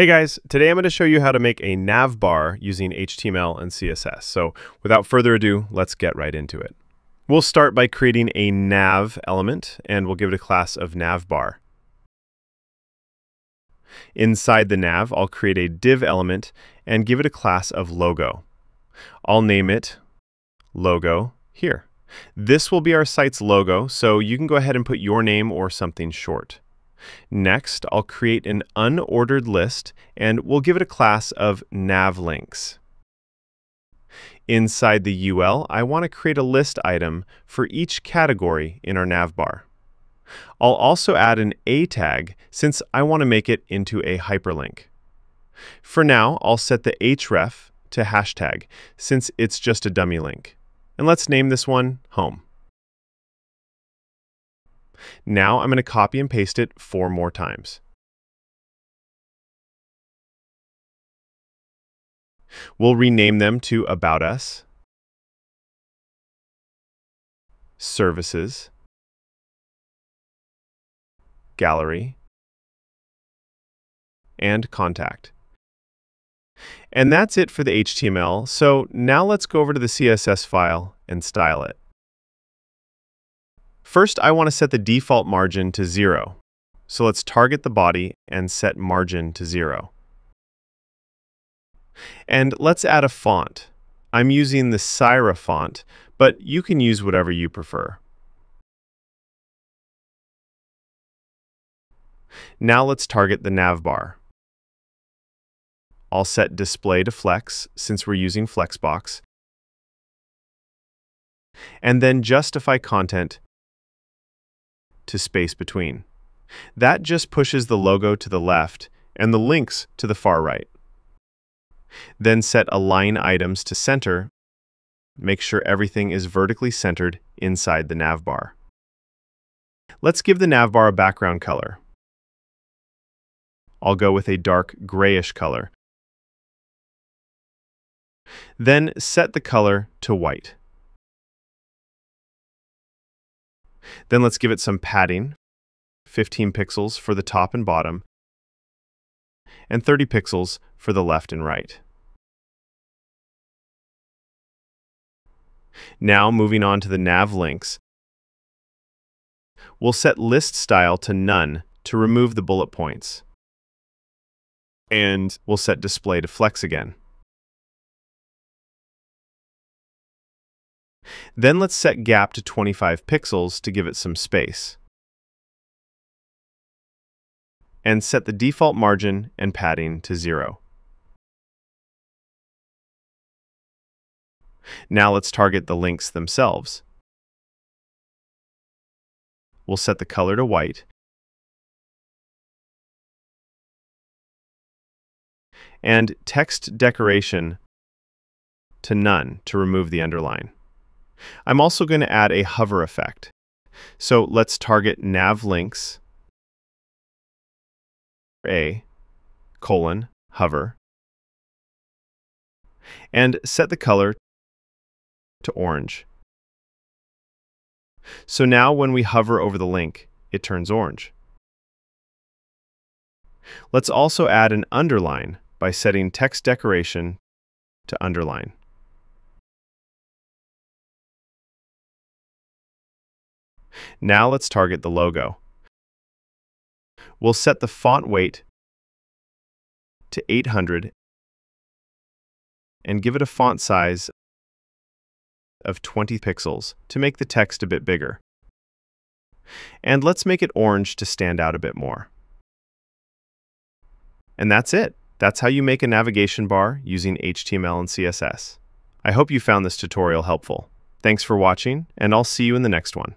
Hey guys, today I'm going to show you how to make a navbar using HTML and CSS. So without further ado, let's get right into it. We'll start by creating a nav element and we'll give it a class of navbar. Inside the nav, I'll create a div element and give it a class of logo. I'll name it logo here. This will be our site's logo, so you can go ahead and put your name or something short. Next, I'll create an unordered list and we'll give it a class of navlinks. Inside the UL, I want to create a list item for each category in our navbar. I'll also add an A tag since I want to make it into a hyperlink. For now, I'll set the href to hashtag since it's just a dummy link. And let's name this one home. Now I'm going to copy and paste it 4 more times. We'll rename them to About Us, Services, Gallery, and Contact. And that's it for the HTML, so now let's go over to the CSS file and style it. First, I want to set the default margin to 0. So let's target the body and set margin to 0. And let's add a font. I'm using the Syra font, but you can use whatever you prefer. Now let's target the navbar. I'll set display to flex since we're using Flexbox. And then justify content to space between. That just pushes the logo to the left and the links to the far right. Then set align items to center. Make sure everything is vertically centered inside the navbar. Let's give the navbar a background color. I'll go with a dark grayish color. Then set the color to white. Then let's give it some padding, 15 pixels for the top and bottom, and 30 pixels for the left and right. Now moving on to the nav links, we'll set list style to none to remove the bullet points. And we'll set display to flex again. Then let's set gap to 25 pixels to give it some space. And set the default margin and padding to 0. Now let's target the links themselves. We'll set the color to white. And text decoration to none to remove the underline. I'm also going to add a hover effect. So let's target nav links, A, colon, hover, and set the color to orange. So now when we hover over the link, it turns orange. Let's also add an underline by setting text decoration to underline. Now let's target the logo. We'll set the font weight to 800 and give it a font size of 20 pixels to make the text a bit bigger. And let's make it orange to stand out a bit more. And that's it. That's how you make a navigation bar using HTML and CSS. I hope you found this tutorial helpful. Thanks for watching, and I'll see you in the next one.